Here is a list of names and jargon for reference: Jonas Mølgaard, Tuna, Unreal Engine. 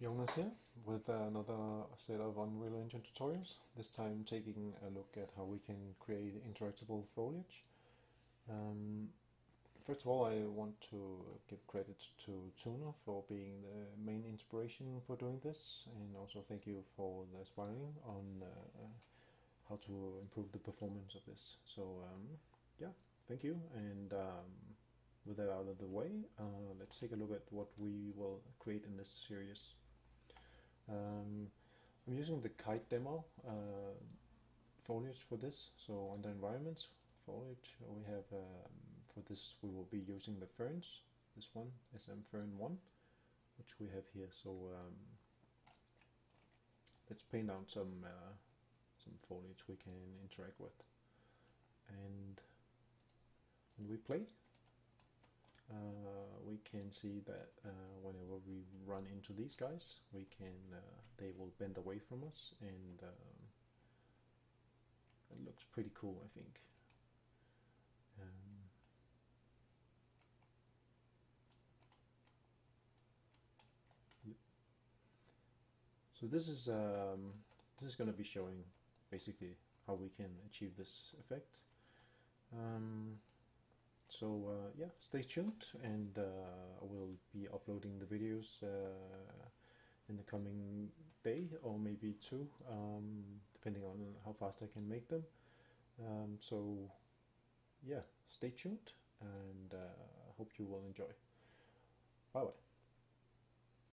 Jonas here with another set of Unreal Engine tutorials, this time taking a look at how we can create interactable foliage. First of all, I want to give credit to Tuna for being the main inspiration for doing this, and also thank you for the sparring on how to improve the performance of this. So yeah, thank you, and with that out of the way, let's take a look at what we will create in this series. I'm using the kite demo foliage for this. So under environments foliage, we have for this we will be using the ferns. This one is SM Fern 1, which we have here. So let's paint out some foliage we can interact with, and when we play, we can see that whenever we run into these guys, we can they will bend away from us, and it looks pretty cool, I think. Yep. So this is going to be showing basically how we can achieve this effect. So yeah, stay tuned, and I will be uploading the videos in the coming day or maybe two, depending on how fast I can make them. So yeah, stay tuned, and I hope you will enjoy. Bye bye.